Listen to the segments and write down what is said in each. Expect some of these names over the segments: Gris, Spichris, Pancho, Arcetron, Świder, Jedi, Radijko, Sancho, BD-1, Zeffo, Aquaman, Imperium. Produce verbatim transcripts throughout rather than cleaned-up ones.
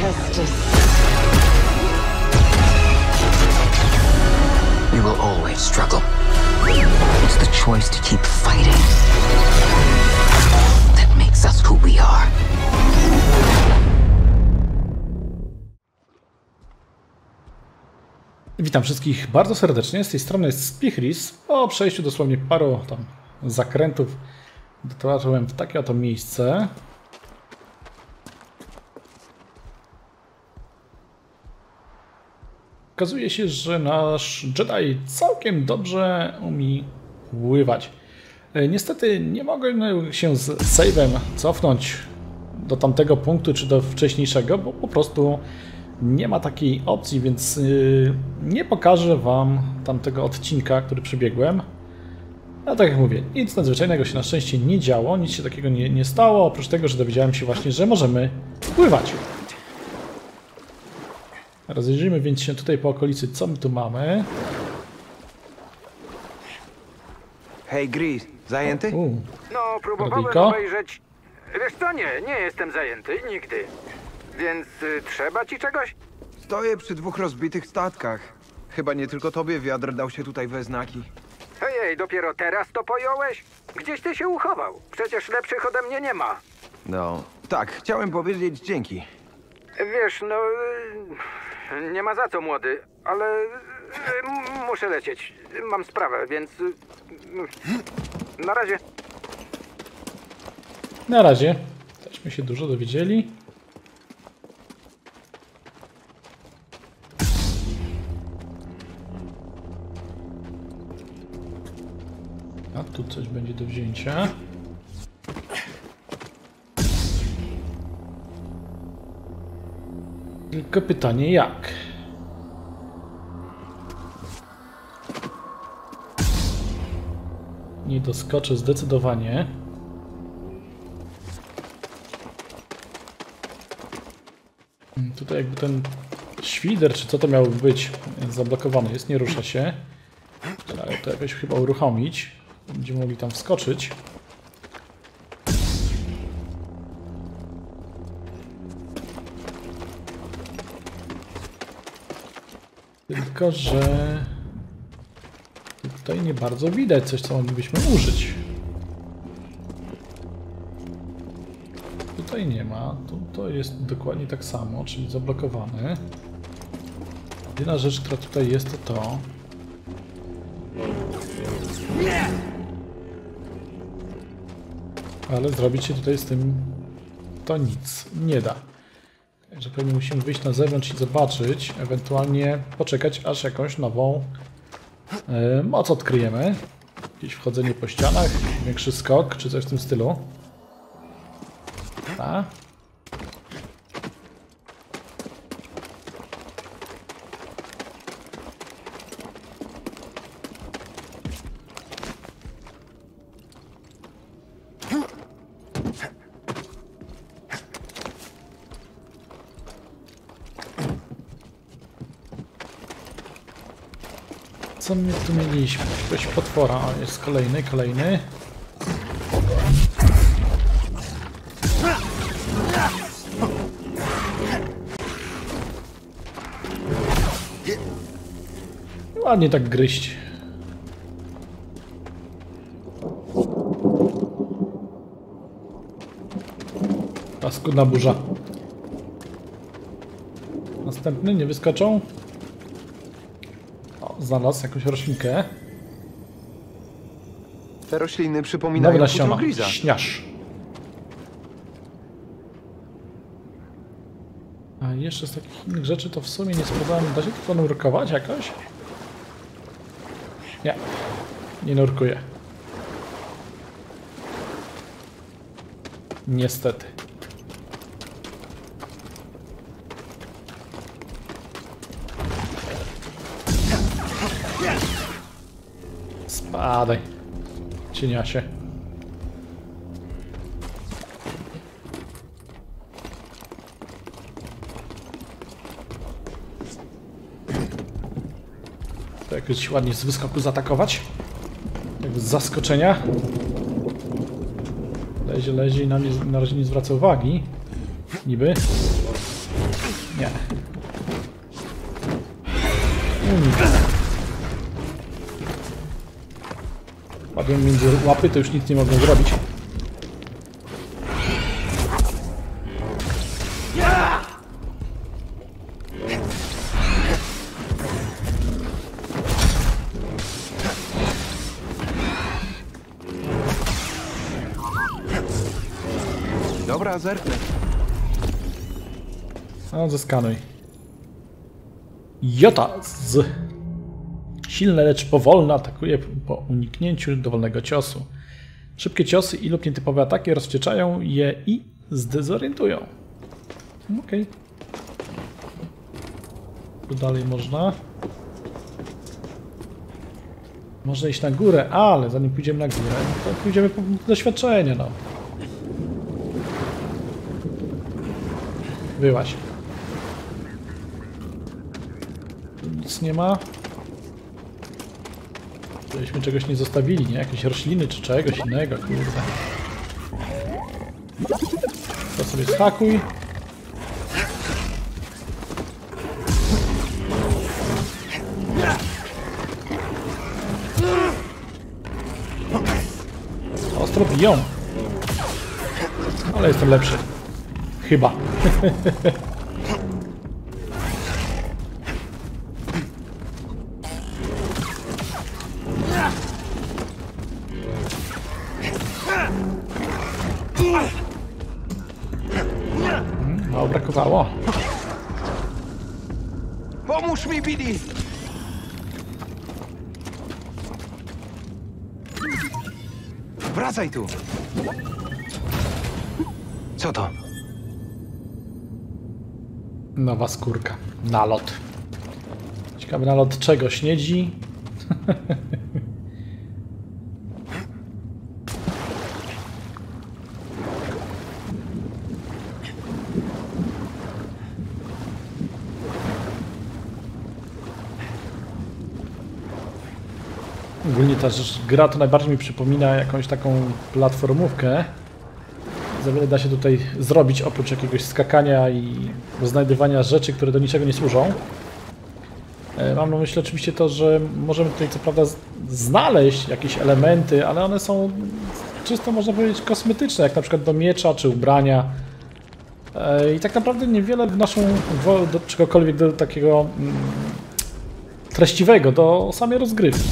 justice. You will always struggle. It's the choice to keep fighting that makes us who we are. Witam wszystkich bardzo serdecznie. Z tej strony jest Spichris. Po przejściu dosłownie paru tam zakrętów dotarłem w takie oto miejsce. Okazuje się, że nasz Jedi całkiem dobrze umie pływać. Niestety nie mogę się z save'em cofnąć do tamtego punktu czy do wcześniejszego, bo po prostu nie ma takiej opcji, więc nie pokażę wam tamtego odcinka, który przebiegłem. Ale tak jak mówię, nic nadzwyczajnego się na szczęście nie działo, nic się takiego nie, nie stało, oprócz tego, że dowiedziałem się właśnie, że możemy pływać. Rozejrzyjmy więc się tutaj po okolicy, co my tu mamy. Hej, Gris, zajęty? O, no, próbowałem Radijko. obejrzeć... Wiesz co, nie, nie jestem zajęty, nigdy. Więc y, trzeba ci czegoś? Stoję przy dwóch rozbitych statkach. Chyba nie tylko tobie wiatr dał się tutaj we znaki. Ojej, dopiero teraz to pojąłeś? Gdzieś ty się uchował. Przecież lepszych ode mnie nie ma. No, tak, chciałem powiedzieć dzięki. Wiesz, no... Nie ma za co, młody, ale muszę lecieć. Mam sprawę, więc na razie. Na razie. Teśmy się dużo dowiedzieli. A tu coś będzie do wzięcia. Tylko pytanie jak? Nie doskoczę zdecydowanie. Tutaj jakby ten świder, czy co to miał być, zablokowany jest, nie rusza się. Trzeba to jakoś chyba uruchomić. Będziemy mogli tam wskoczyć. Tylko że tutaj nie bardzo widać coś, co moglibyśmy użyć. Tutaj nie ma, to jest dokładnie tak samo, czyli zablokowane. Jedyna rzecz, która tutaj jest, to to. Ale zrobić się tutaj z tym to nic nie da. Że pewnie musimy wyjść na zewnątrz i zobaczyć, ewentualnie poczekać, aż jakąś nową yy, moc odkryjemy. Jakieś wchodzenie po ścianach, większy skok, czy coś w tym stylu. Ta. Co my tu mieliśmy? Jakiegoś potwora, a jest kolejny, kolejny. Ładnie tak gryźć. Paskudna burza. Następny, nie wyskoczą. Znalazł jakąś roślinkę. Te rośliny przypominają futrogryza. Śniasz. A jeszcze z takich innych rzeczy to w sumie nie spróbowałem. Da się to nurkować jakoś? Nie. Nie nurkuję. Niestety. Spadaj, cieniasie. To jakoś ładnie z wyskoku zaatakować. Jak z zaskoczenia. Lezie, lezie i na, nie, na razie nie zwraca uwagi. Niby. Nie. Łapię między łapy, to już nic nie mogę zrobić. Dobra, zerknę. No, zeskanuj. Jota z... Silne, lecz powolne atakuje po uniknięciu dowolnego ciosu. Szybkie ciosy i lub nietypowe ataki rozwścieczają je i zdezorientują. Okej. Okay. Tu dalej można. Można iść na górę, ale zanim pójdziemy na górę, to pójdziemy po doświadczenie, no. Wyłaź. Nic nie ma. Żeśmy czegoś nie zostawili, nie? Jakieś rośliny czy czegoś innego, kurde. To sobie zhakuj. Ostro biją. Ale jestem lepszy. Chyba. Hmm, mało brakowało. Pomóż mi, B D! Wracaj tu! Co to? Nowa skórka. Nalot. Ciekawy nalot czego? Śniedzi? Ogólnie ta gra to najbardziej mi przypomina jakąś taką platformówkę. Za wiele da się tutaj zrobić, oprócz jakiegoś skakania i znajdywania rzeczy, które do niczego nie służą. Mam na myśli oczywiście to, że możemy tutaj co prawda znaleźć jakieś elementy, ale one są czysto, można powiedzieć, kosmetyczne, jak na przykład do miecza czy ubrania. I tak naprawdę niewiele wnoszą do czegokolwiek do takiego treściwego, do samej rozgrywki.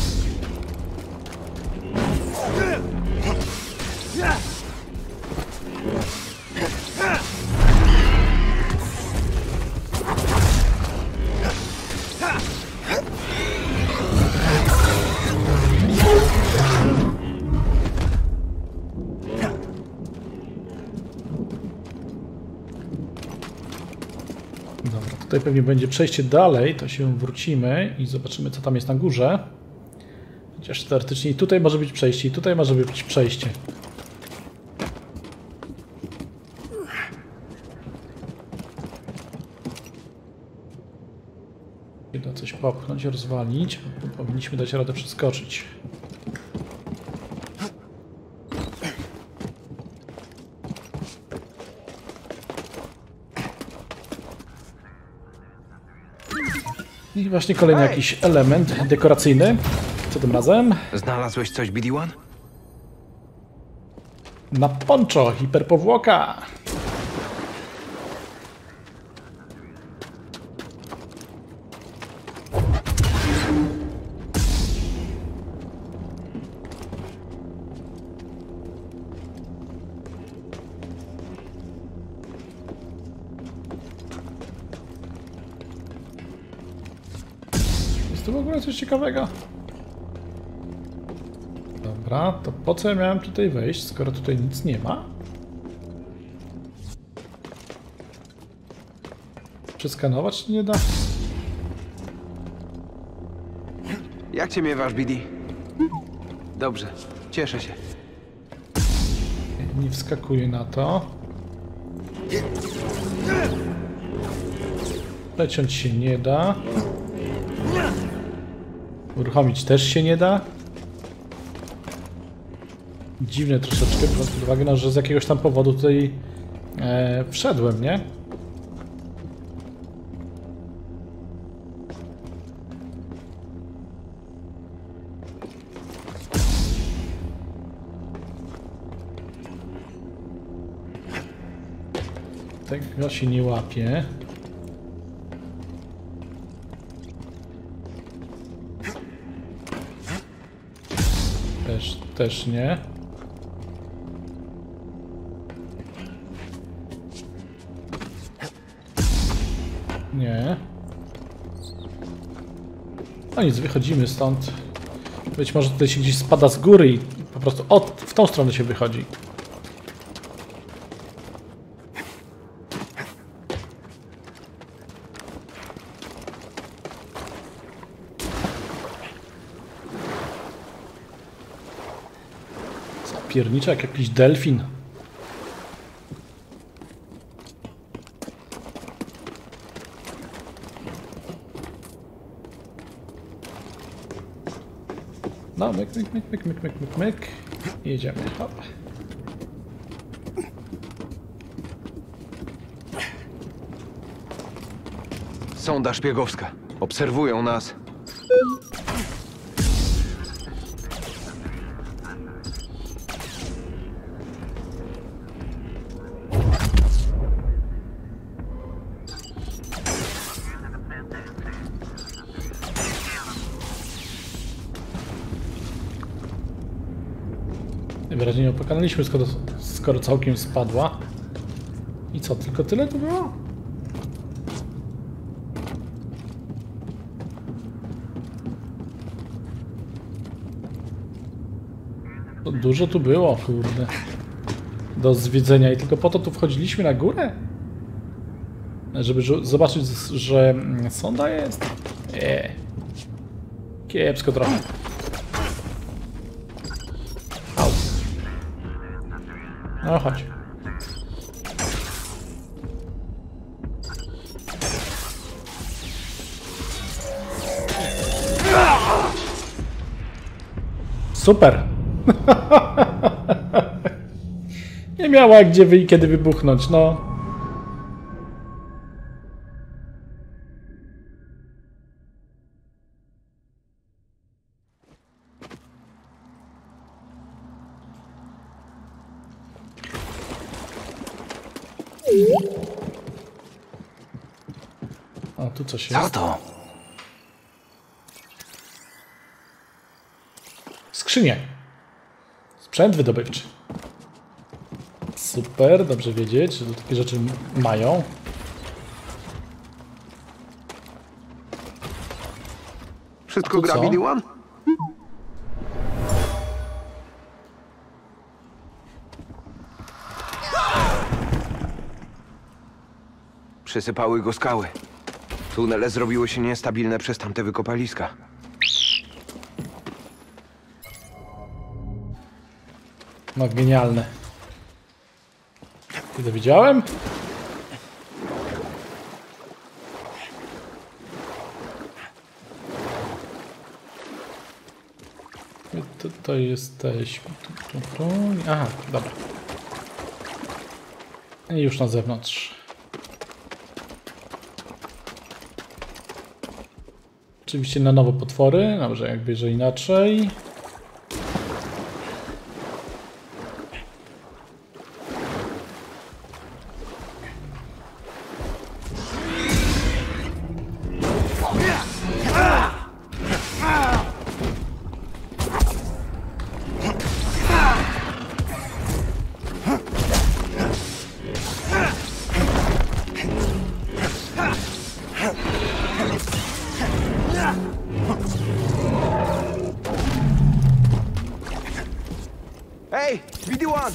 Tutaj pewnie będzie przejście dalej, to się wrócimy i zobaczymy, co tam jest na górze. Chociaż teoretycznie i tutaj może być przejście, i tutaj może być przejście. Trzeba coś popchnąć, rozwalić. Powinniśmy dać radę przeskoczyć. I właśnie kolejny jakiś element dekoracyjny. Co tym razem? Znalazłeś coś, B D jeden? Na Pancho, hiperpowłoka! Coś ciekawego. Dobra, to po co ja miałem tutaj wejść, skoro tutaj nic nie ma? Przeskanować nie da. Jak cię miewasz, B D? Dobrze, cieszę się. Nie wskakuję na to. Leciąć się nie da. Uruchomić też się nie da. Dziwne troszeczkę, biorąc pod uwagę, no, że z jakiegoś tam powodu tutaj e, wszedłem, nie? Tego się nie łapie. Też, też nie. Nie. No nic, wychodzimy stąd. Być może tutaj się gdzieś spada z góry i po prostu od, w tą stronę się wychodzi. Zapierniczek, jakiś delfin. No, myk, myk, myk, myk, myk, myk, myk, myk. Jedziemy, hop. Sonda szpiegowska. Obserwują nas. Wyraźnie nie opokonaliśmy, skoro, skoro całkiem spadła. I co, tylko tyle to było? To dużo tu było, kurde. Do zwiedzenia i tylko po to tu wchodziliśmy na górę? Żeby zobaczyć, że sonda jest? Eee. Kiepsko trochę. No chodź. Super. Nie miała gdzie wy i kiedy wybuchnąć, no. A tu coś jest. Co to? Skrzynie. Sprzęt wydobywczy. Super, dobrze wiedzieć, że takie rzeczy mają. Wszystko gra B D jeden? Przesypały go skały. Tunele zrobiły się niestabilne przez tamte wykopaliska. No genialne. Kiedy widziałem? To, to jesteś... Tu, tu, tu. Aha, dobra. I już na zewnątrz. Oczywiście na nowo potwory, dobrze, jakby że inaczej. Ej, B D jeden!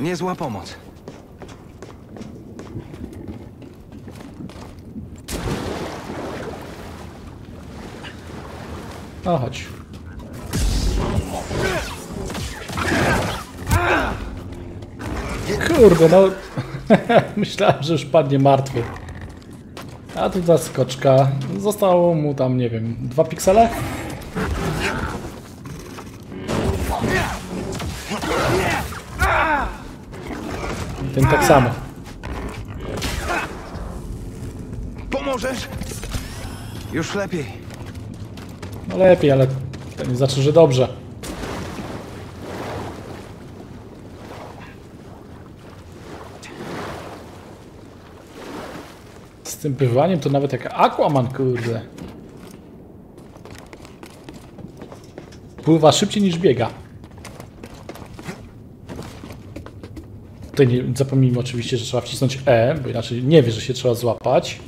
Niezła pomoc. No chodź. Kurde, no... Myślałem, że już padnie martwy. A tu ta skoczka. Zostało mu tam, nie wiem, dwa piksele? Ten tak samo. Pomożesz? Już lepiej. No lepiej, ale to nie znaczy, że dobrze. Z tym pływaniem to nawet jak Aquaman, kurde. Pływa szybciej niż biega. Tutaj nie, zapomnijmy oczywiście, że trzeba wcisnąć E, bo inaczej nie wie, że się trzeba złapać.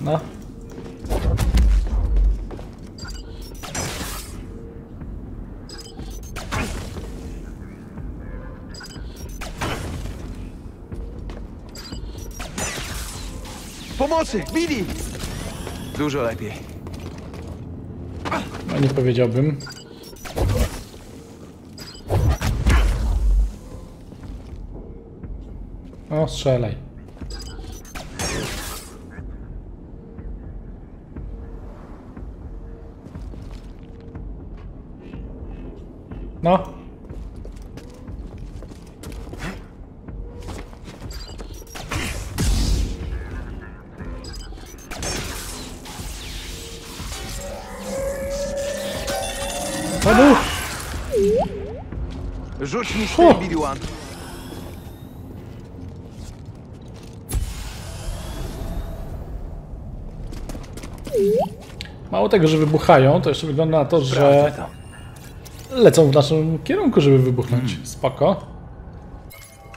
No. Pomocy! Bili! Dużo lepiej. No nie powiedziałbym. O, strzelaj. No. Rzuć mi się, B D jeden. Mało tego, że wybuchają, to jeszcze wygląda na to, że lecą w naszym kierunku, żeby wybuchnąć. Hmm. Spoko.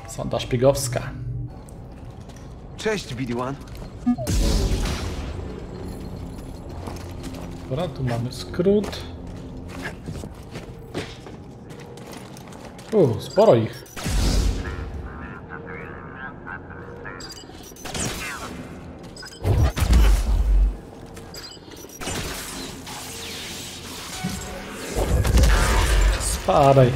Sonda szpiegowska. Cześć, B D jeden. Dobra, tu mamy skrót. Uuu, sporo ich. Spadaj.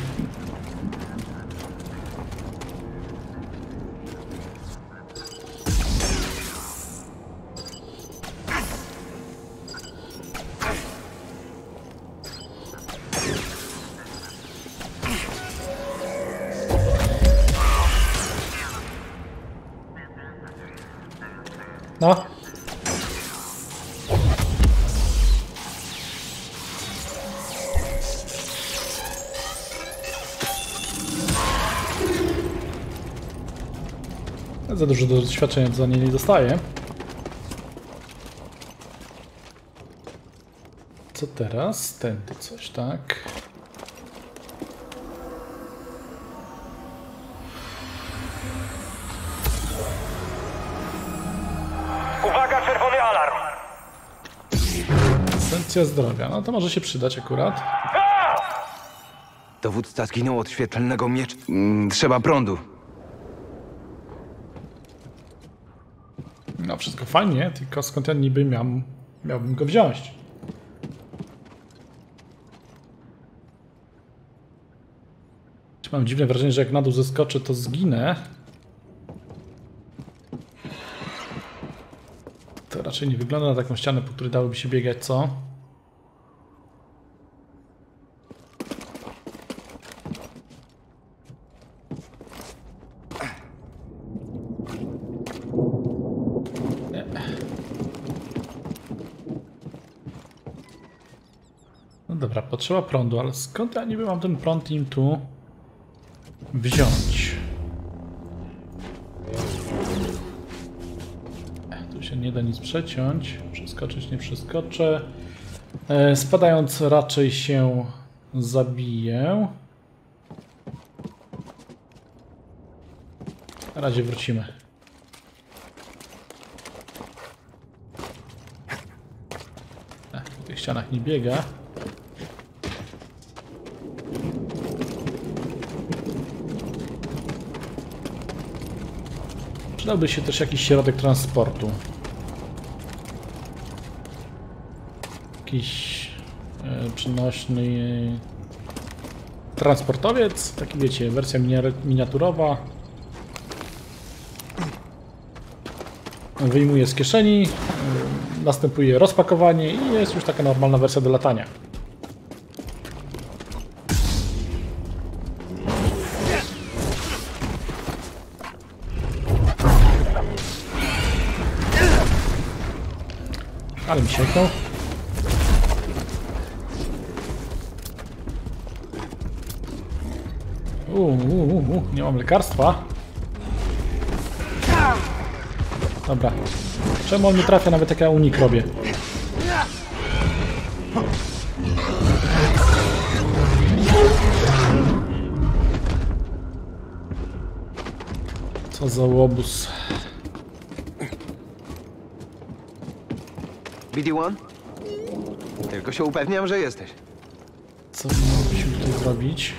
No. Za dużo doświadczenia za nie nie dostaję. Co teraz? Tędy coś, tak? Zdrowia. No to może się przydać akurat. Dowódca zginął od świetlnego miecza. Mm, trzeba prądu. No wszystko fajnie, tylko skąd ja niby miał, miałbym go wziąć? Mam dziwne wrażenie, że jak na dół zeskoczę, to zginę. To raczej nie wygląda na taką ścianę, po której dałoby się biegać, co? Potrzeba prądu, ale skąd ja niby mam ten prąd im tu wziąć? Tu się nie da nic przeciąć. Przeskoczyć nie przeskoczę. Spadając raczej się zabiję. Na razie wrócimy. Po tych ścianach nie biega. Przydałby się też jakiś środek transportu. Jakiś e, przenośny e, transportowiec, taki wiecie, wersja miniaturowa. Wyjmuje z kieszeni, e, następuje rozpakowanie i jest już taka normalna wersja do latania. Ale mi sięgnął. Uuu, uu, uu, nie mam lekarstwa. Dobra. Czemu on nie trafia nawet jak ja unik robię? Co za łobuz. B D jeden? Tylko się upewniam, że jesteś. Co musimy tutaj zrobić?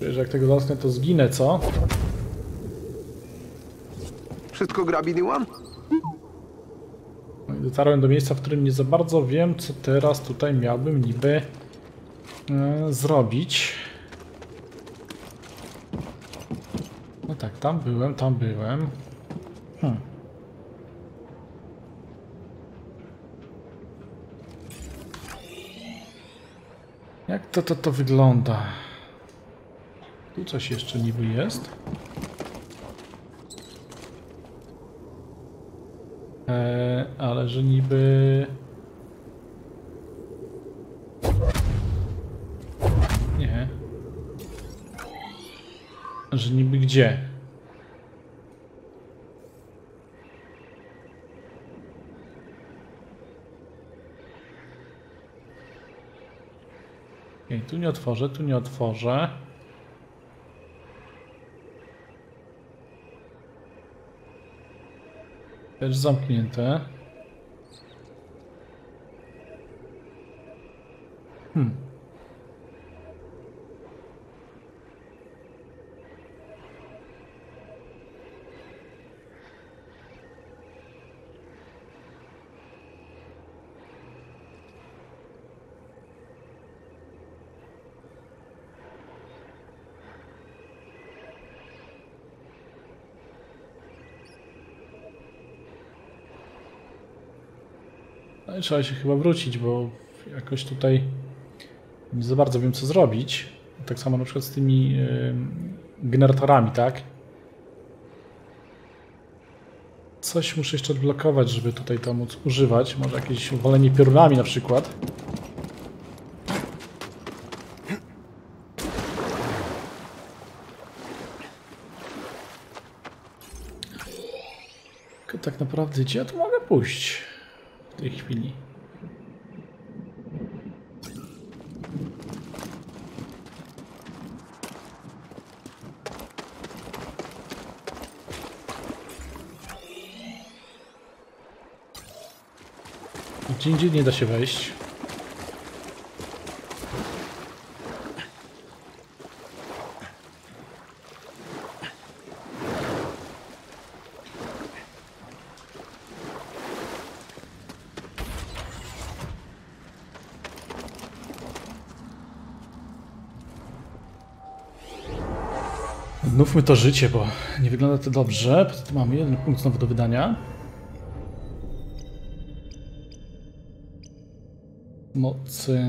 Wiesz, jak tego zasnę, to zginę, co? Wszystko gra B D jeden? Dotarłem do miejsca, w którym nie za bardzo wiem, co teraz tutaj miałbym niby yy, zrobić. No tak, tam byłem, tam byłem. Hmm. Jak to, to to wygląda? Tu coś jeszcze niby jest. Eee, ale że niby... Nie. Że niby gdzie? Okej, tu nie otworzę, tu nie otworzę. Też zamknięte. Hmm. Trzeba się chyba wrócić, bo jakoś tutaj nie za bardzo wiem, co zrobić. Tak samo na przykład z tymi yy, generatorami, tak? Coś muszę jeszcze odblokować, żeby tutaj to móc używać. Może jakieś walenie piorunami na przykład. Tylko tak naprawdę gdzie ja tu mogę pójść? W tej chwili. Gdzie indziej nie da się wejść. Znówmy to życie, bo nie wygląda to dobrze. Poza tym mamy jeden punkt znowu do wydania. Mocy...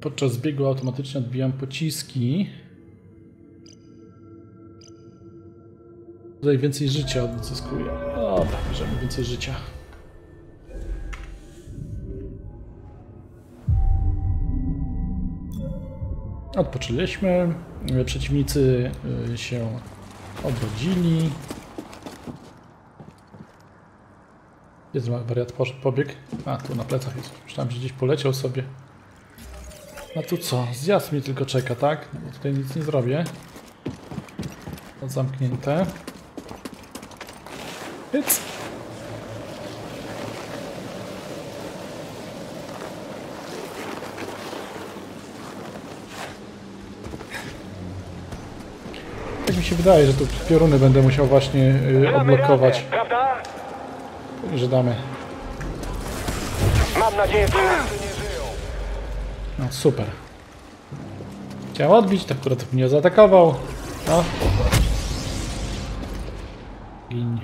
Podczas biegu automatycznie odbijam pociski. Tutaj więcej życia odzyskuję. Dobra, bierzemy więcej życia. Odpoczęliśmy. Przeciwnicy się obrodzili. Jest wariat pobieg. A, tu na plecach jest. Myślałem, że gdzieś poleciał sobie. A tu co? Zjazd mnie tylko czeka, tak? No, bo tutaj nic nie zrobię. To zamknięte. It's... Tak mi się wydaje, że tu pioruny będę musiał właśnie yy, odblokować. Że damy. Mam nadzieję, że nie żyją. No super. Chciałem odbić, tak akurat mnie zaatakował. No. Gin.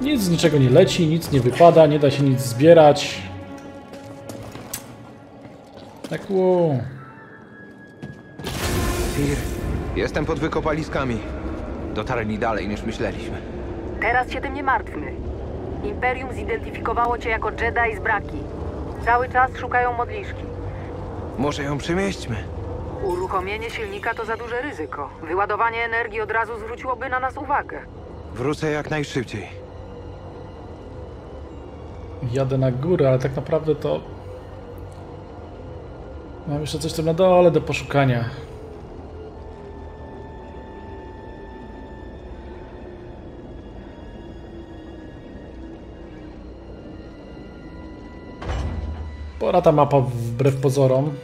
Nic z niczego nie leci, nic nie wypada, nie da się nic zbierać. Tak, wow. Jestem pod wykopaliskami. Dotarli dalej niż myśleliśmy. Teraz się tym nie martwmy. Imperium zidentyfikowało cię jako Jedi z braki. Cały czas szukają modliszki. Może ją przemieśćmy? Uruchomienie silnika to za duże ryzyko. Wyładowanie energii od razu zwróciłoby na nas uwagę. Wrócę jak najszybciej. Jadę na górę, ale tak naprawdę to... Mam jeszcze coś tam na dole do poszukania. Pora ta mapa wbrew pozorom.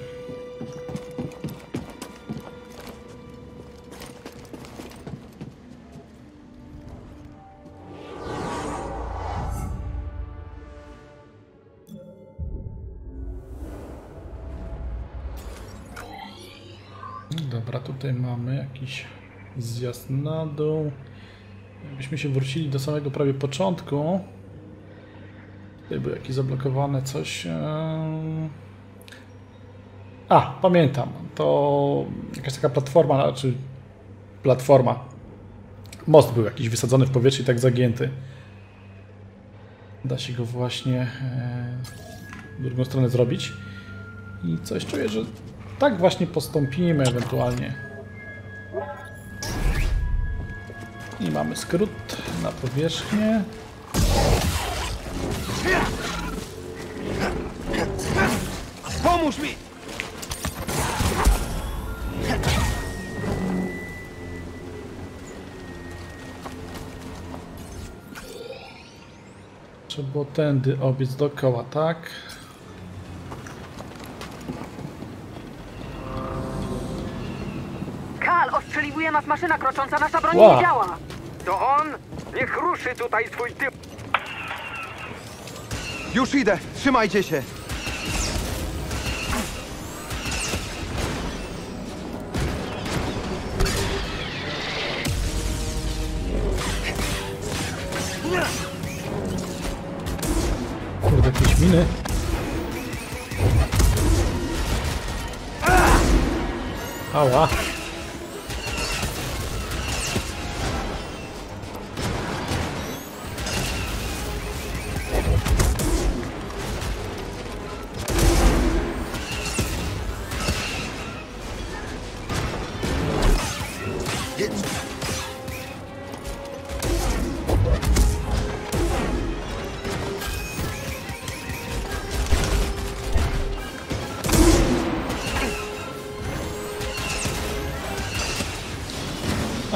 Dobra, tutaj mamy jakiś zjazd na dół. Jakbyśmy się wrócili do samego prawie początku. Tutaj było jakieś zablokowane coś. A, pamiętam. To jakaś taka platforma, znaczy platforma. Most był jakiś wysadzony w powietrze i tak zagięty. Da się go właśnie w drugą stronę zrobić. I coś czuję, że tak właśnie postąpimy ewentualnie. I mamy skrót na powierzchnię. Pomóż mi! Trzeba było tędy obiec dookoła, tak? Kal, ostrzeliwuje nas maszyna krocząca, nasza broń wow. nie działa! To on? Niech ruszy tutaj swój tył! Już idę! Trzymajcie się! Kurde, jakieś miny. Ała.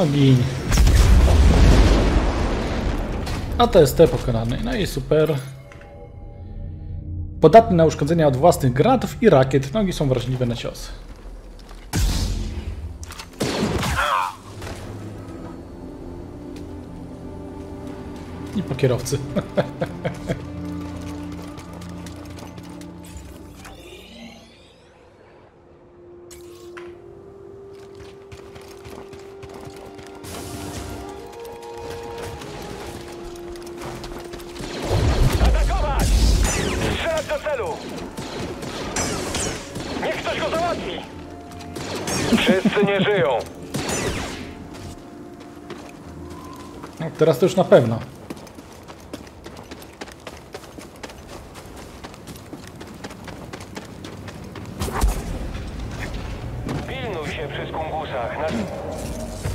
Ogień. A to jest te pokonany. No i super. Podatny na uszkodzenia od własnych granatów i rakiet. Nogi są wrażliwe na cios. I po kierowcy. Teraz to już na pewno. Pilnuj się przy skungusach. Na...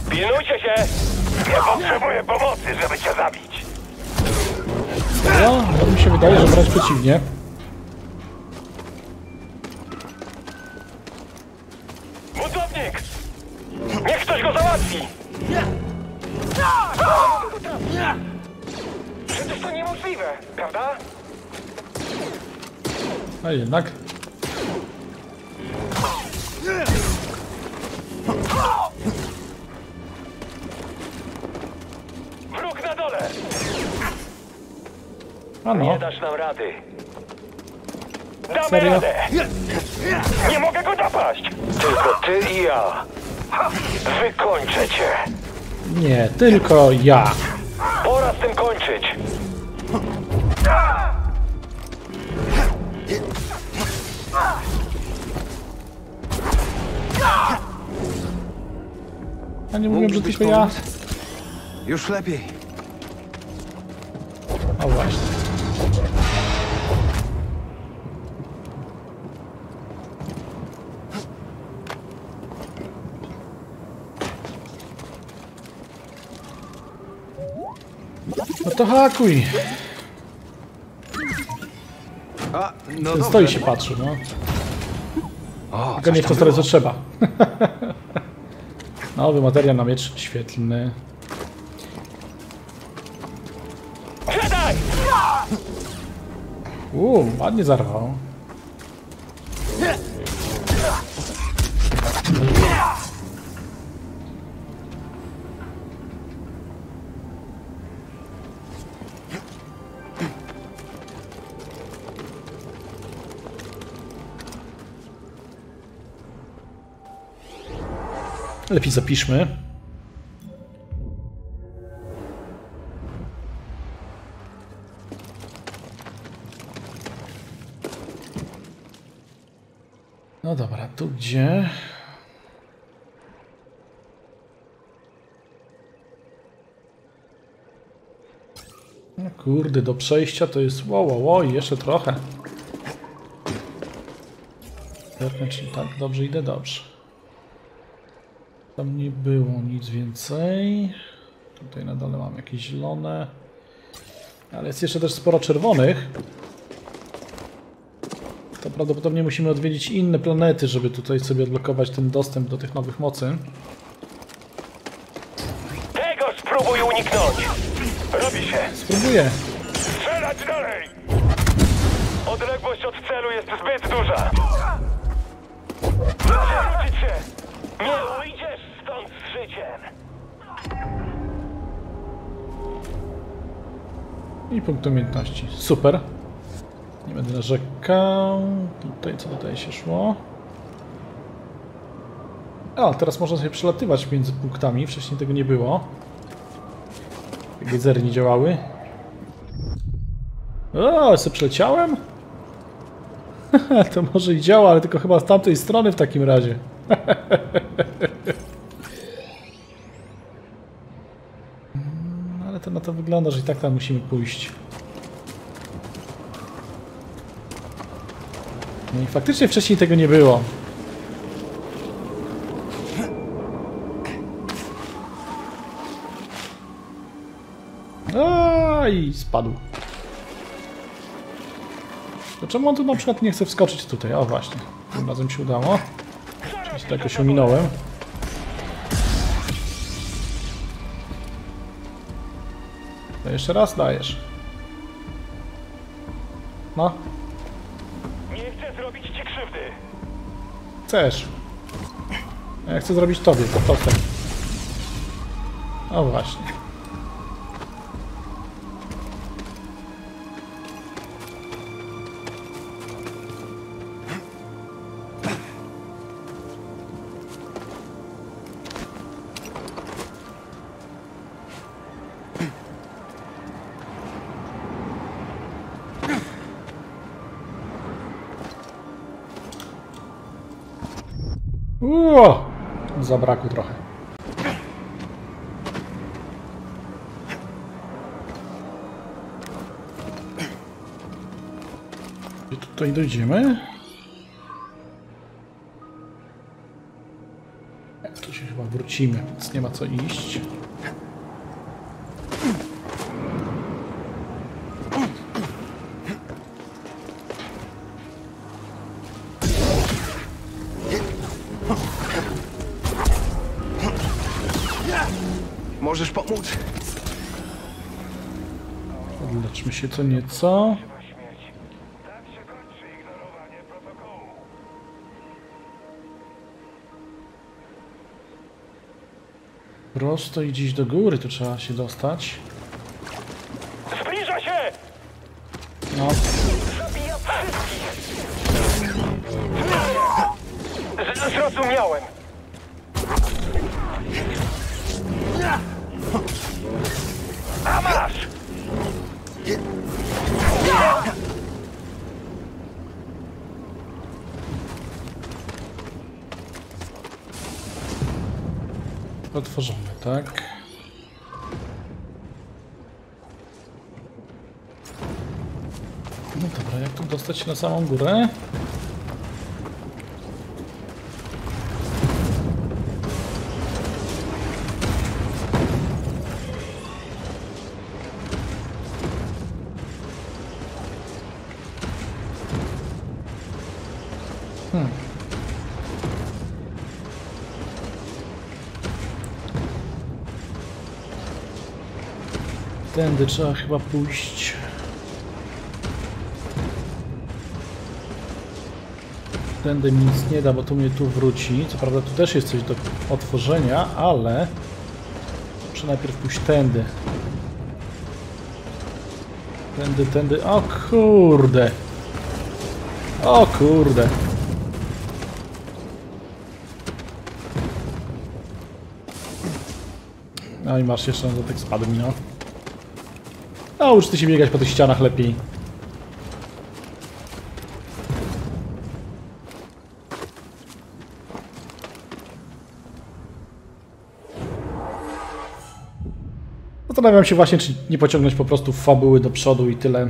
Pilnujcie się! Nie potrzebuję pomocy, żeby cię zabić. No, no mi się wydaje, że wręcz przeciwnie. Budownik! Niech ktoś go załatwi! Przecież to niemożliwe, prawda? A jednak. Wróg na dole! Ano. Nie dasz nam rady. Damy Serio? radę! Nie mogę go dopaść! Tylko ty i ja. Wykończę cię. Nie, tylko ja. Pora z tym kończyć. A nie mówią, że tylko ja. Już lepiej. O właśnie. No to hakuj. A, no stoi dobrze. Się patrzy, no. O, tylko nie w to teraz, co trzeba. Nowy materiał na miecz świetlny. Uuu, ładnie zarwał. Lepiej zapiszmy. No dobra, tu gdzie? No kurde, do przejścia to jest wow, wow, wow, jeszcze trochę. Tak, dobrze idę, dobrze. Tam nie było nic więcej. Tutaj na dole mam jakieś zielone. Ale jest jeszcze też sporo czerwonych. To prawdopodobnie musimy odwiedzić inne planety, żeby tutaj sobie odblokować ten dostęp do tych nowych mocy. Tego spróbuj uniknąć! Robi się! Spróbuję! Strzelać dalej! Odległość od celu jest zbyt duża! Przewrócić się! Nie ujdziesz stąd z życiem! I punkt umiejętności. Super. Nie będę narzekał. Tutaj co tutaj się szło? A, teraz można sobie przelatywać między punktami. Wcześniej tego nie było. Gejzery nie działały. O, ja sobie przeleciałem? To może i działa, ale tylko chyba z tamtej strony w takim razie. Ale to na to wygląda, że i tak tam musimy pójść. No i faktycznie wcześniej tego nie było. A, i spadł. To czemu on tu na przykład nie chce wskoczyć tutaj? O właśnie, tym razem się udało. To jakoś ominąłem. To jeszcze raz dajesz. No. Nie chcę zrobić ci krzywdy. Chcesz. Ja chcę zrobić tobie, to potem. O właśnie. Uuu, zabrakło trochę. I tutaj dojdziemy. Tu się chyba wrócimy, więc nie ma co iść. Możesz pomóc? Odleczmy się co nieco. Prosto i gdzieś do góry tu trzeba się dostać. Zbliża się! No. Zrozumiałem. A masz! Otworzone, tak? No dobra, jak tu dostać się na samą górę? Tędy trzeba chyba pójść. Tędy mi nic nie da, bo tu mnie tu wróci. Co prawda tu też jest coś do otworzenia, ale muszę najpierw pójść tędy. Tędy, tędy. O kurde! O kurde! No i masz jeszcze na dodatek spadł mi, no. Naucz ty się biegać po tych ścianach lepiej. Zastanawiam się właśnie, czy nie pociągnąć po prostu fabuły do przodu i tyle.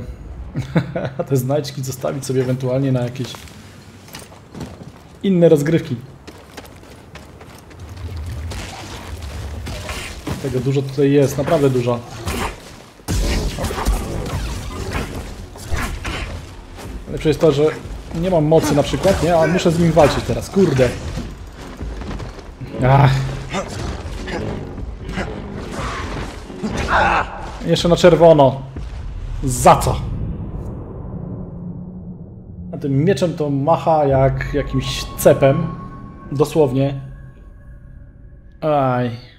A te znajdźki zostawić sobie ewentualnie na jakieś inne rozgrywki. Tego dużo tutaj jest, naprawdę dużo. Jest to, że nie mam mocy na przykład, nie? A muszę z nim walczyć teraz, kurde. Ach. Jeszcze na czerwono. Za co? A tym mieczem to macha jak jakimś cepem. Dosłownie. Aj.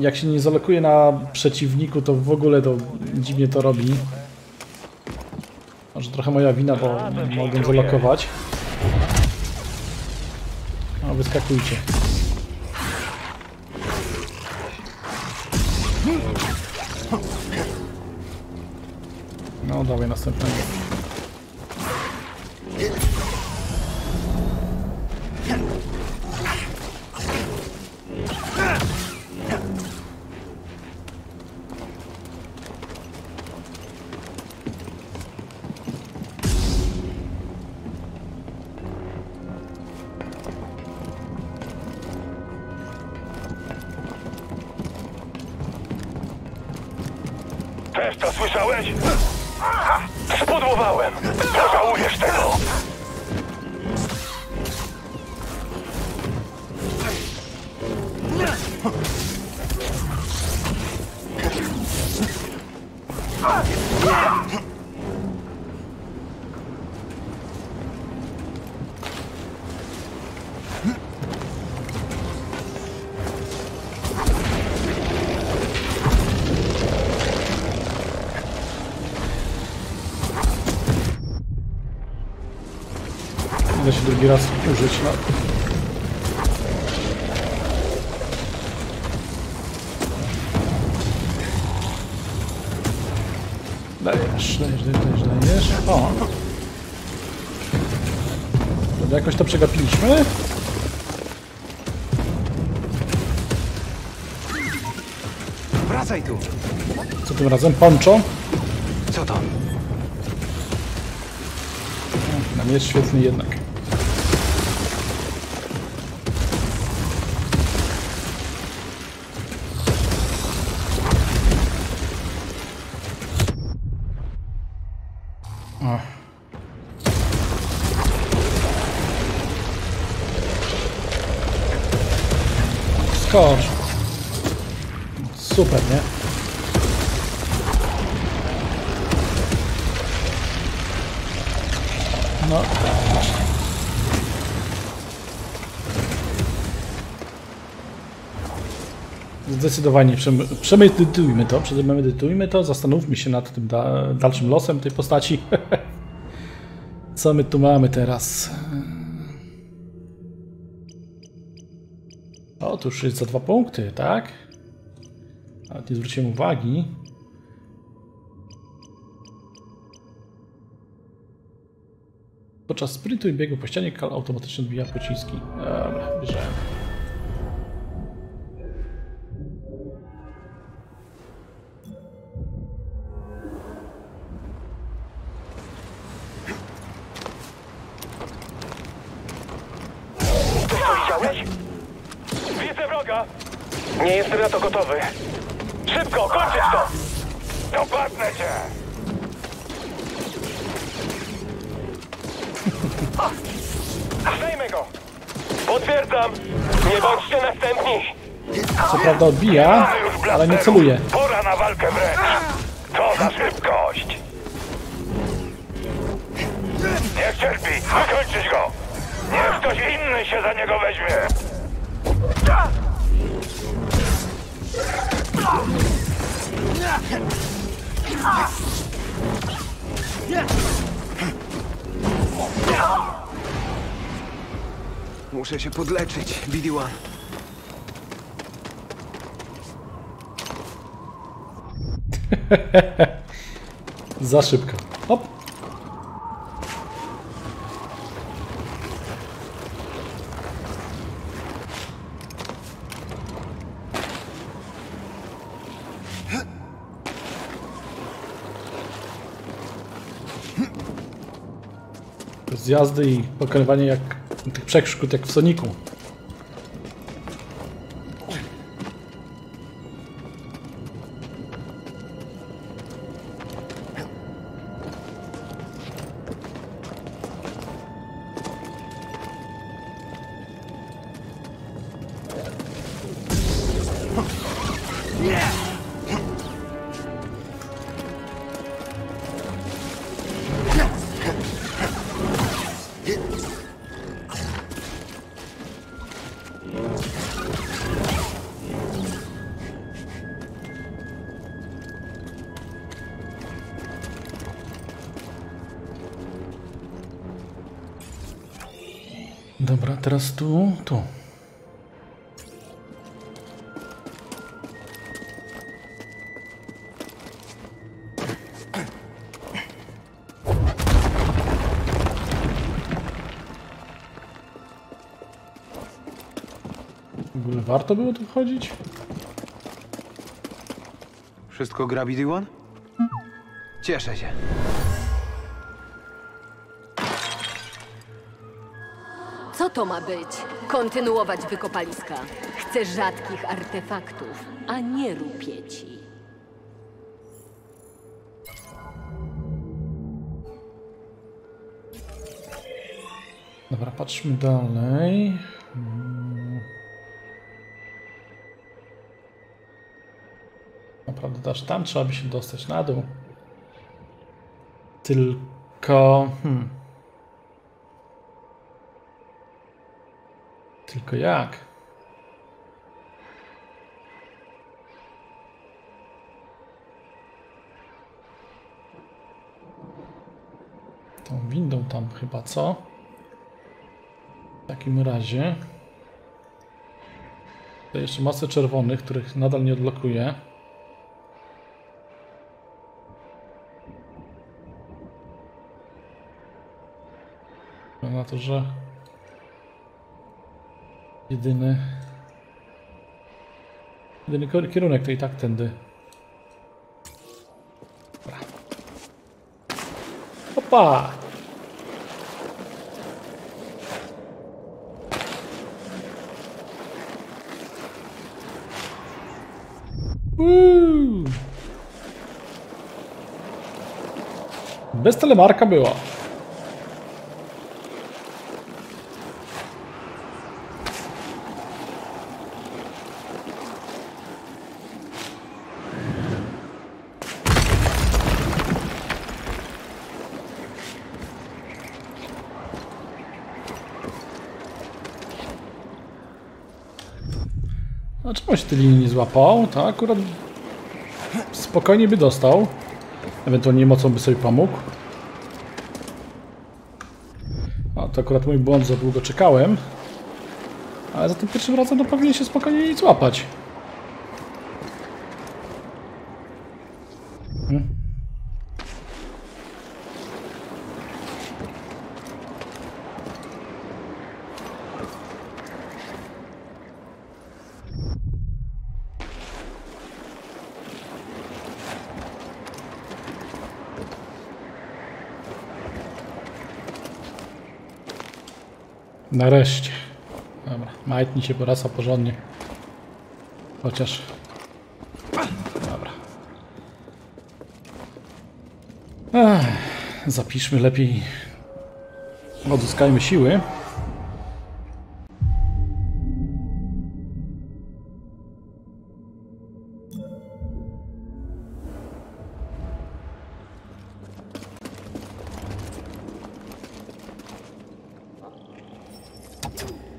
Jak się nie zalokuje na przeciwniku, to w ogóle to dziwnie to robi. Może trochę moja wina, bo mogę zalokować. No, wyskakujcie. No, dawaj następnego. Da się drugi raz użyć, no. Dajesz, dajesz, dajesz, dajesz. O! Jakoś to przegapiliśmy. Wracaj tu! Co tym razem? Pancho? Co to? Na mnie jest świetny jednak. Super, nie? No. Zdecydowanie przemedytujmy to, przemedytujmy to, zastanówmy się nad tym da dalszym losem tej postaci. Co my tu mamy teraz? O, to już jest za dwa punkty, tak? Ale nie zwróciłem uwagi. To Podczas sprintu i biegu po ścianie Kal automatycznie odbija pociski. Dobra, bierzemy. Słyszałeś? Widzę wroga! Nie jestem na to gotowy. Szybko, kończyć to! Dopadnę cię! Zdejmę go! Potwierdzam! Nie bądźcie następni! Co prawda odbija, ale nie celuje. Pora na walkę wręcz! To za szybkość! Nie cierpi! Wykończyć go! Niech ktoś inny się za niego weźmie! Muszę się podleczyć, B D jeden. Za szybko. Hop. Zjazdy i pokonywanie jak tych przeszkód jak w Soniku. Dobra, teraz tu, tu. W ogóle warto było tu wchodzić? Wszystko gra, B D jeden? Cieszę się. Co to ma być? Kontynuować wykopaliska. Chcę rzadkich artefaktów, a nie rupieci. Dobra, patrzmy dalej. Naprawdę też tam trzeba by się dostać na dół. Tylko... Hmm. Tylko jak? Tą windą tam chyba, co? W takim razie... Tutaj jeszcze masę czerwonych, których nadal nie odblokuję. Na to, że... Jedyny... Jedyny kierunek to i tak tędy. Dobra. Opa! Uuu. Bez telemarka było. A czemu się tej linii nie złapał? To akurat spokojnie by dostał. Ewentualnie mocą by sobie pomógł. A to akurat mój błąd, za długo czekałem. Ale za tym pierwszym razem to powinien się spokojnie jej złapać. Hmm. Nareszcie. Dobra, majtni się porasa porządnie. Chociaż... Dobra. Ech, zapiszmy lepiej. Odzyskajmy siły.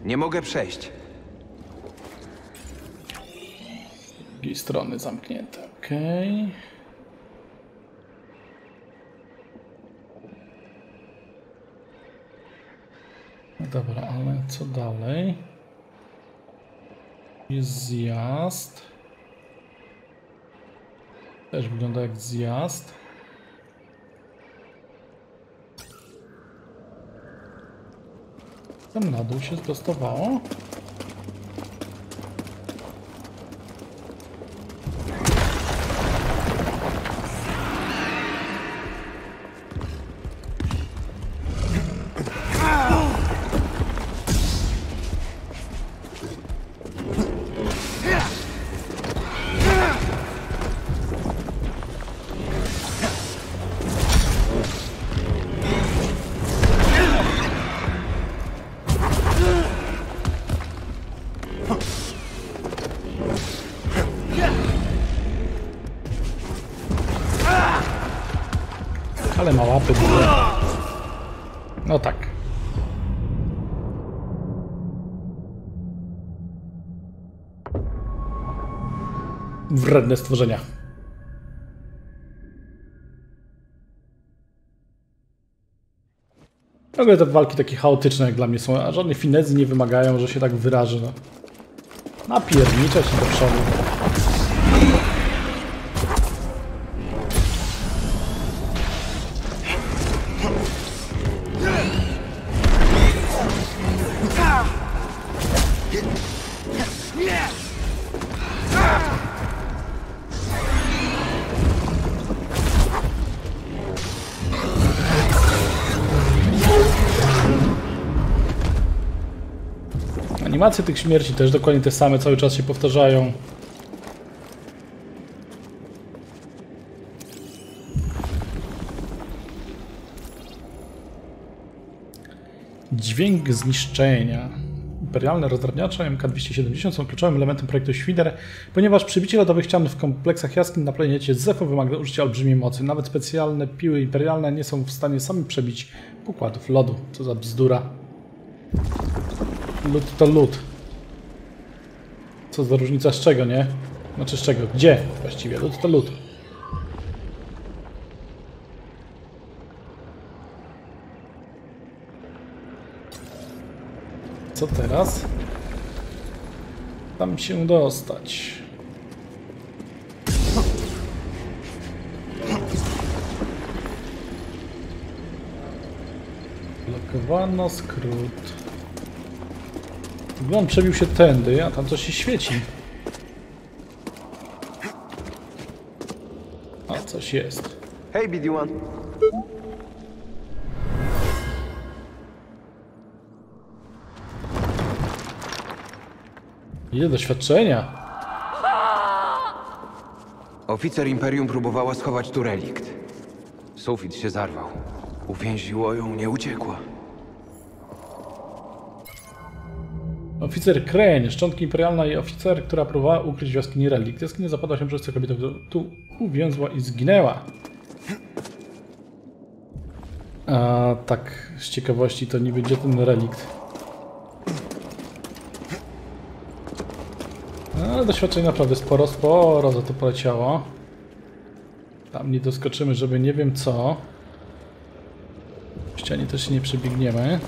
Nie mogę przejść. Z drugiej strony zamknięte, okej. Okay. No dobra, ale co dalej? Jest zjazd. Też wygląda jak zjazd. Tam na dół się zdostawało. Ma łapy. No tak. Wredne stworzenia. W ogóle te walki takie chaotyczne jak dla mnie są, a żadnych finezji nie wymagają, że się tak wyrażę. No. Napierniczę się do przodu. Animacje tych śmierci też dokładnie te same, cały czas się powtarzają. Dźwięk zniszczenia. Imperialne rozdrabniacze M K dwieście siedemdziesiąt są kluczowym elementem projektu Świder, ponieważ przybicie lodowych ścian w kompleksach jaskiń na planecie Zeffo wymaga użycia olbrzymiej mocy. Nawet specjalne piły imperialne nie są w stanie sami przebić pokładów lodu. Co za bzdura. Lód to lód. Co za różnica z czego, nie? Znaczy z czego? Gdzie właściwie? Lód to lód. Co teraz? Tam się dostać. Blokowano skrót. Wygląd przebił się tędy, a tam coś się świeci. A coś jest. Hej, B D jeden. Ile doświadczenia. Oficer Imperium próbowała schować tu relikt. Sufit się zarwał. Uwięziło ją, nie uciekła. Oficer Kreń, szczątki imperialna i oficer, która próbowała ukryć w jaskini relikt. Jaskinia zapadła się przez co kobietę, która tu uwięzła i zginęła. A tak, z ciekawości to niby gdzie ten relikt. Ale doświadczeń naprawdę sporo, sporo za to poleciało. Tam nie doskoczymy, żeby nie wiem co. W ścianie też się nie przebiegniemy.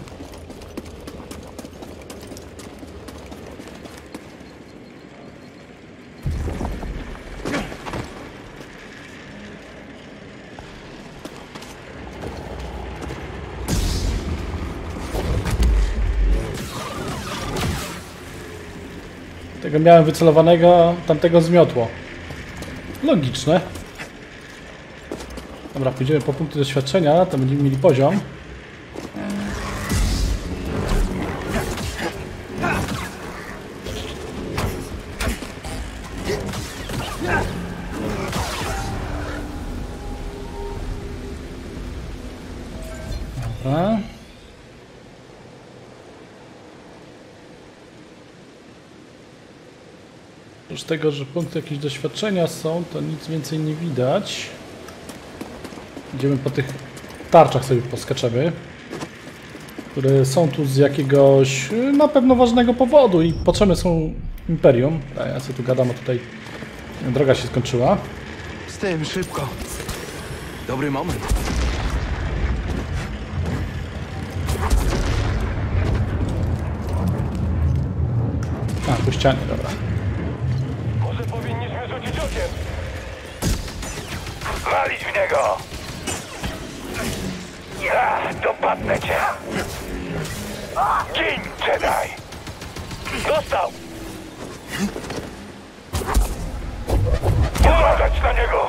Tego miałem wycelowanego, tamtego zmiotło. Logiczne. Dobra, pójdziemy po punkty doświadczenia, tam będziemy mieli poziom. Oprócz tego, że punkty jakieś doświadczenia są, to nic więcej nie widać. Idziemy po tych tarczach, sobie poskaczemy, które są tu z jakiegoś na pewno ważnego powodu i potrzebne są Imperium. A ja sobie tu gadam, a tutaj droga się skończyła. Z tym szybko. Dobry moment. A, po ścianie, dobra. Może powinniśmy rzucić okiem. Walić w niego! Ja dopadnę cię! Gin, Jedi! Dostał! Uważać na niego!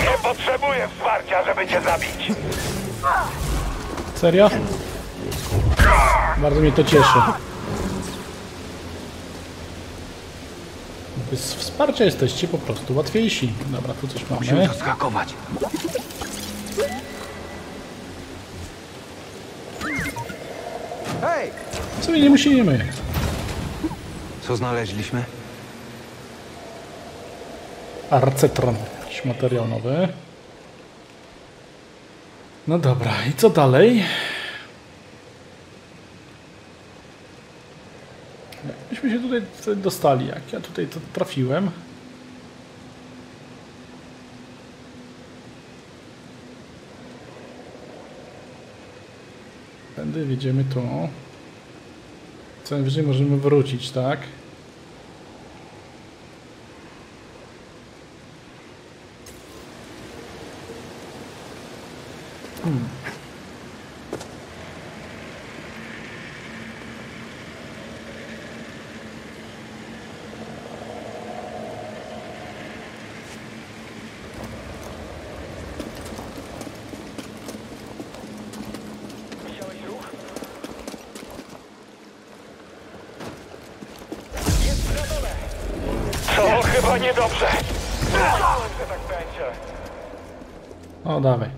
Nie potrzebuję wsparcia, żeby cię zabić! Serio? Bardzo mnie to cieszy. Bez wsparcia jesteście po prostu łatwiejsi. Dobra, tu coś mamy. Musimy to skakować. W sumie nie musimy. Co znaleźliśmy? Arcetron, jakiś materiał nowy. No dobra, i co dalej? Jak myśmy się tutaj dostali? Jak ja tutaj to trafiłem? Tędy wjedziemy tu. Co najwyżej możemy wrócić, tak? Hmm. To chyba niedobrze. O, dawaj.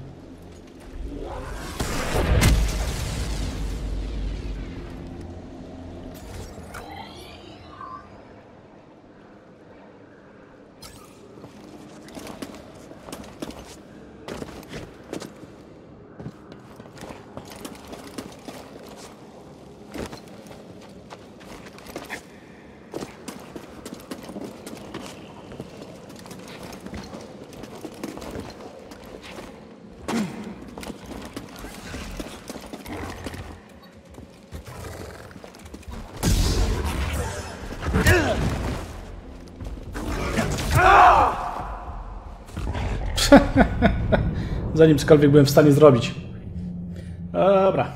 Zanim cokolwiek byłem w stanie zrobić. Dobra.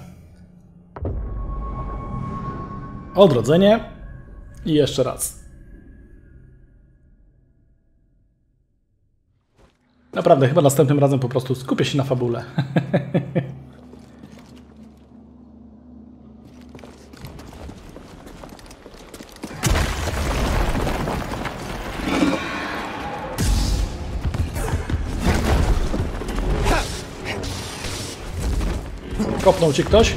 Odrodzenie. I jeszcze raz. Naprawdę, chyba następnym razem po prostu skupię się na fabule. Kopnął cię ktoś?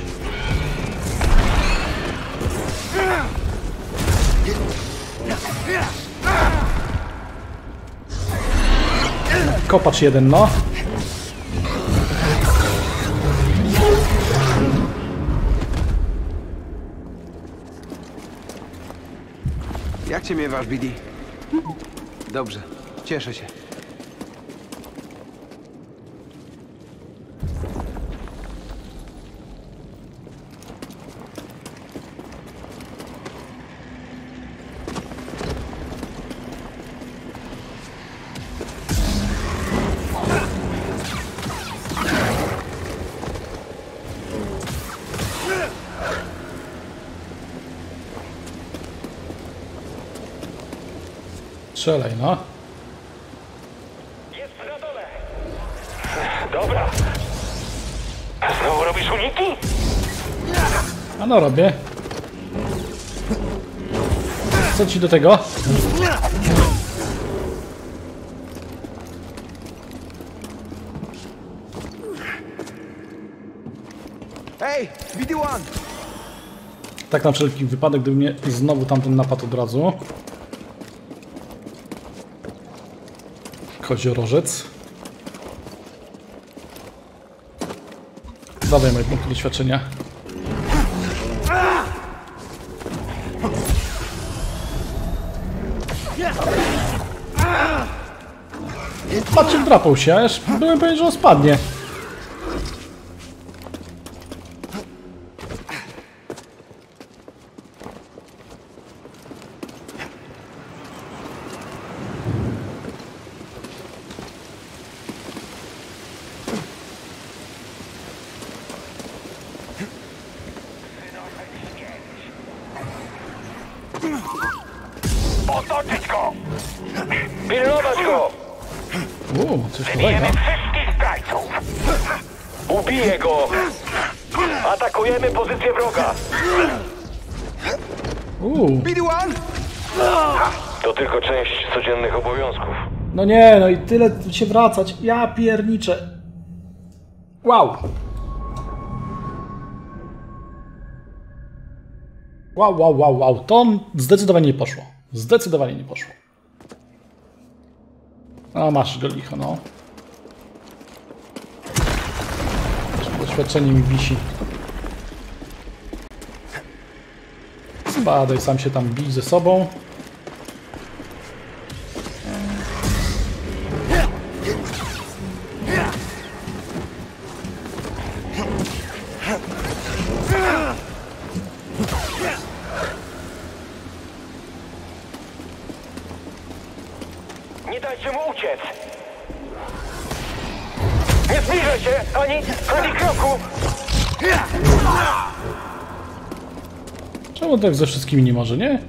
Kopacz jeden, no. Jak cię miewasz, B D? Dobrze, cieszę się. Strzelaj, no. Jest na dole. Dobra. Znowu robisz uniki? A no robię. Co ci do tego? Hej, B D jeden! Tak na wszelki wypadek, gdyby mnie znowu tamten napadł od razu. koziorożec. Dawaj, moje punkty doświadczenia. Patrzcie, drapał się, a ja już byłem pewien, że on spadnie. Otoczyć go! Pilnować go! Uuu, coś nowego. Wszystkich zdrajców! Ubiję go! Atakujemy pozycję wroga! Uuu. B D jeden? To tylko część codziennych obowiązków. No nie, no i tyle się wracać. Ja pierniczę. Wow! Wow, wow, wow, wow. To zdecydowanie nie poszło. Zdecydowanie nie poszło. A masz go licho, no. Doświadczenie mi wisi. Spadaj, sam się tam bij ze sobą. Nie dajcie mu uciec! Nie zbliżaj się! Ani... ani kroku! Czemu tak ze wszystkimi nie może, nie?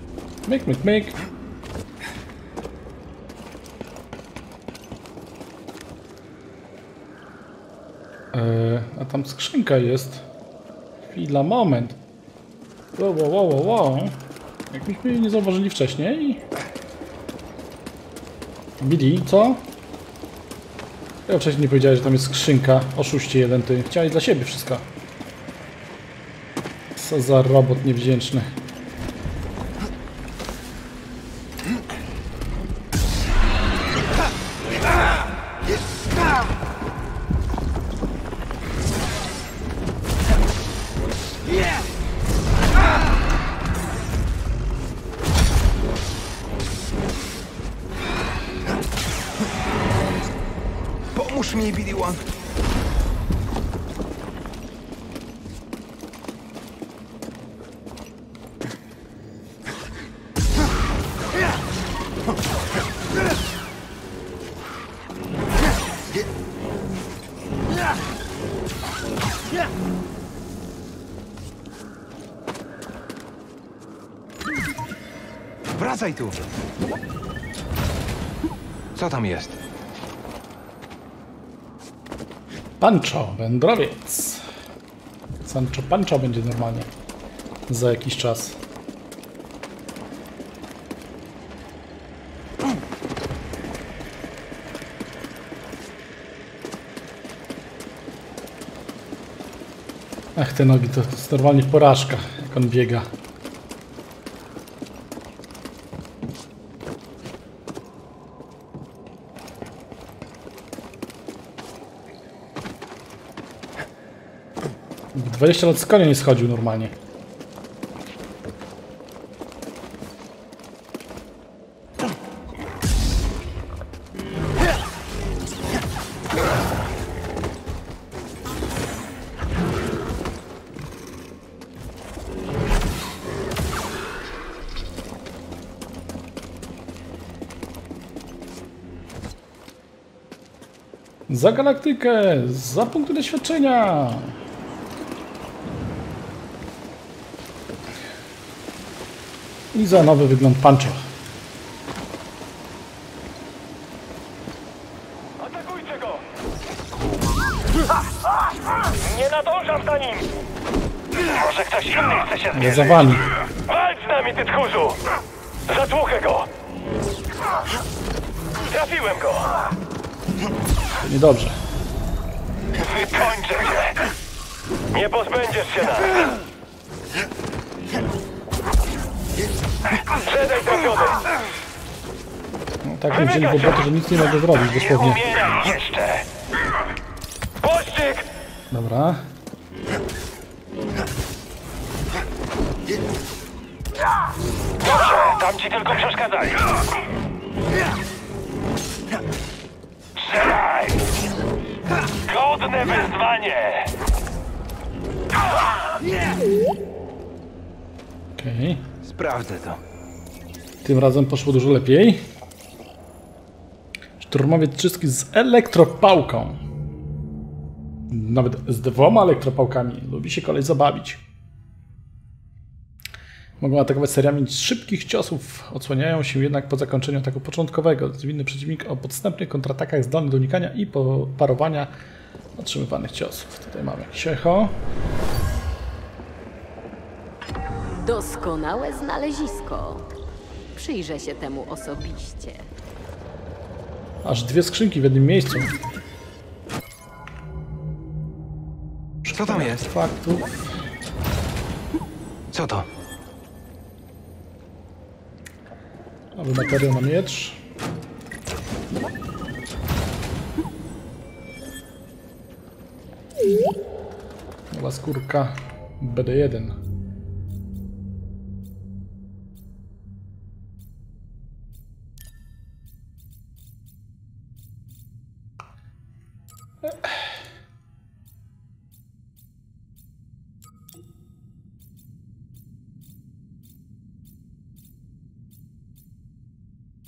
Myk, myk, myk. Eee, a tam skrzynka jest. Chwila, moment. Wow, wow, wow, wow. Jakbyśmy jej nie zauważyli wcześniej. Bili, co? Ja wcześniej nie powiedziałeś, że tam jest skrzynka. Oszuście jeden, ty. Chciałeś dla siebie wszystko. Co za robot niewdzięczny. Pomóż mi, B D jeden. Wracaj tu. Co tam jest? Pancho, wędrowiec. Sancho Pancho będzie normalnie za jakiś czas. Ach, te nogi to, to jest normalnie porażka, jak on biega. dwadzieścia lat z konia nie schodził normalnie. Za galaktykę, za punkty doświadczenia. I za nowy wygląd Pancho. Atakujcie go! Nie nadążam za nim! Może ktoś inny chce się zmierzyć? Nie za wami. Walcz z nami, ty tchórzu! Zatłuchę go! Trafiłem go! Niedobrze. Wykończę cię! Nie pozbędziesz się nas! Jedi trafiony! tak nie wzięli w obroty, że nic nie mogę zrobić dosłownie. Dobra. Dobrze, tam ci tylko przeszkadzali. Strzelaj! Godne wezwanie! Okej. Okay. Sprawdzę to. Tym razem poszło dużo lepiej. Szturmowiec czyski z elektropałką. Nawet z dwoma elektropałkami. Lubi się kolej zabawić. Mogą atakować seriami szybkich ciosów. Odsłaniają się jednak po zakończeniu ataku początkowego. Zwinny przeciwnik o podstępnych kontratakach zdolny do unikania i parowania otrzymywanych ciosów. Tutaj mamy Siecho. Doskonałe znalezisko. Przyjrzę się temu osobiście. Aż dwie skrzynki w jednym miejscu. Co tam jest? Faktów. Co to? Aby materiał na miecz. Laskórka B D jeden.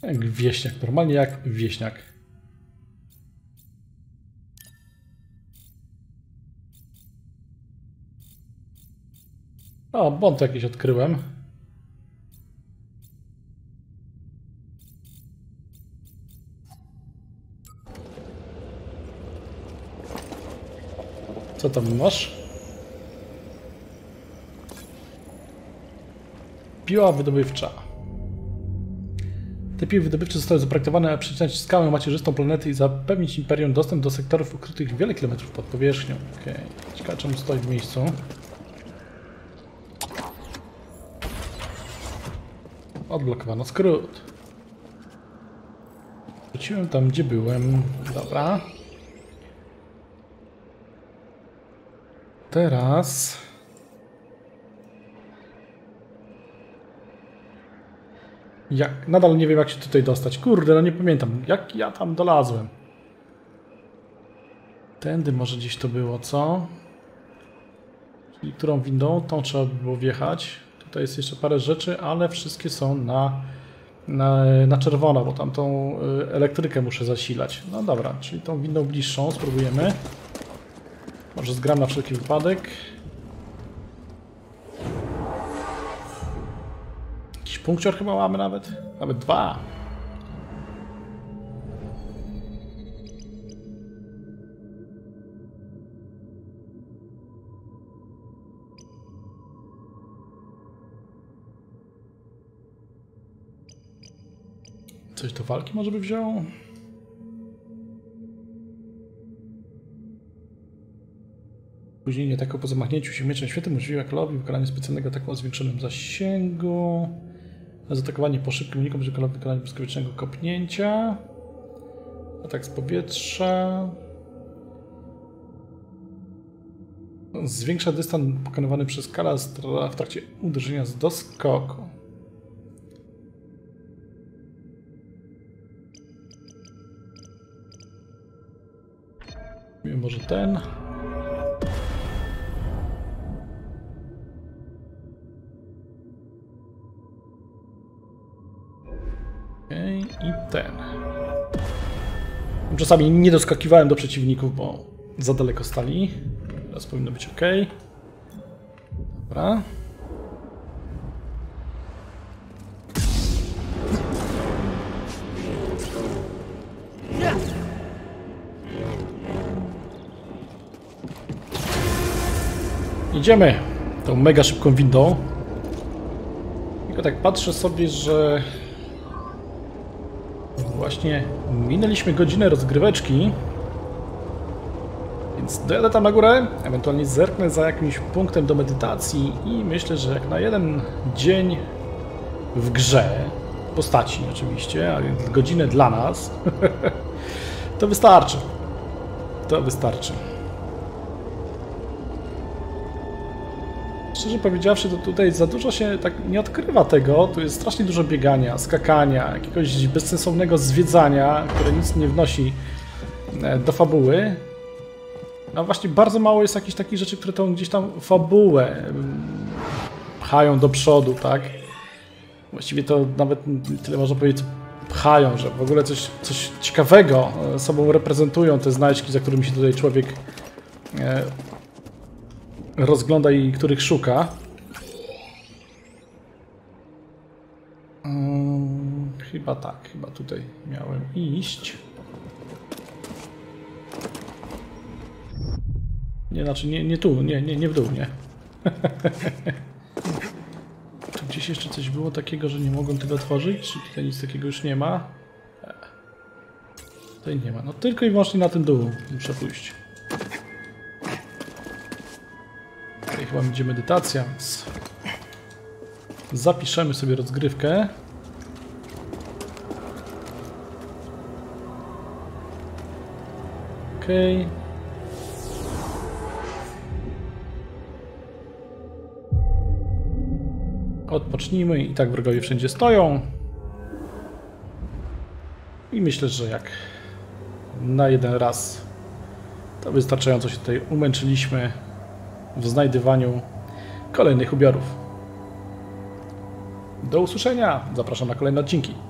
Jak wieśniak, normalnie jak wieśniak. O, błąd jakiś odkryłem. Co tam masz? Piła wydobywcza. Te piły wydobywcze zostały zaprojektowane, aby przecinać skałę macierzystą planety i zapewnić Imperium dostęp do sektorów ukrytych wiele kilometrów pod powierzchnią. Okej, okay. Ciekawe czemu stoi w miejscu. Odblokowano skrót. Wróciłem tam, gdzie byłem. Dobra. Teraz... Jak? Nadal nie wiem, jak się tutaj dostać. Kurde, no nie pamiętam. Jak ja tam dolazłem? Tędy może gdzieś to było, co? Czyli którą windą? Tą trzeba by było wjechać. Tutaj jest jeszcze parę rzeczy, ale wszystkie są na, na, na czerwono, bo tam tą elektrykę muszę zasilać. No dobra, czyli tą windą bliższą spróbujemy. Może zgram na wszelki wypadek. Punkcior chyba mamy nawet, nawet dwa. Coś do walki może by wziął? Później nie tak po zamachnięciu się mieczem świetnym używa klowi, wykonanie specjalnego ataku o zwiększonym zasięgu. Zaatakowanie po szybkim uniku będzie wykonanie błyskawicznego kopnięcia. Atak z powietrza. Zwiększa dystans pokonywany przez kala w trakcie uderzenia z doskoku. Może ten. I ten. Czasami nie doskakiwałem do przeciwników, bo za daleko stali. Teraz powinno być ok. Dobra. Idziemy tą mega szybką windą. Tylko tak patrzę sobie, że... Właśnie minęliśmy godzinę rozgryweczki, więc dojadę tam na górę, ewentualnie zerknę za jakimś punktem do medytacji i myślę, że jak na jeden dzień w grze postaci oczywiście, a więc godzinę dla nas, to wystarczy. To wystarczy. Szczerze powiedziawszy, to tutaj za dużo się tak nie odkrywa tego. Tu jest strasznie dużo biegania, skakania, jakiegoś bezsensownego zwiedzania, które nic nie wnosi do fabuły. No właśnie, bardzo mało jest jakichś takich rzeczy, które tą gdzieś tam fabułę pchają do przodu, tak? Właściwie to nawet tyle można powiedzieć, pchają, że w ogóle coś, coś ciekawego sobą reprezentują te znajdźki, za którymi się tutaj człowiek rozgląda i których szuka. Hmm, chyba tak, chyba tutaj miałem iść. Nie, znaczy nie, nie tu, nie, nie, nie w dół, nie. Czy gdzieś jeszcze coś było takiego, że nie mogłem tego otworzyć? Czy tutaj nic takiego już nie ma? Tutaj nie ma. No tylko i wyłącznie na ten dół muszę pójść. Tutaj chyba będzie medytacja, więc zapiszemy sobie rozgrywkę. Okej. Okay. Odpocznijmy i tak wrogowie wszędzie stoją. I myślę, że jak na jeden raz to wystarczająco się tutaj umęczyliśmy w znajdywaniu kolejnych ubiorów. Do usłyszenia. Zapraszam na kolejne odcinki.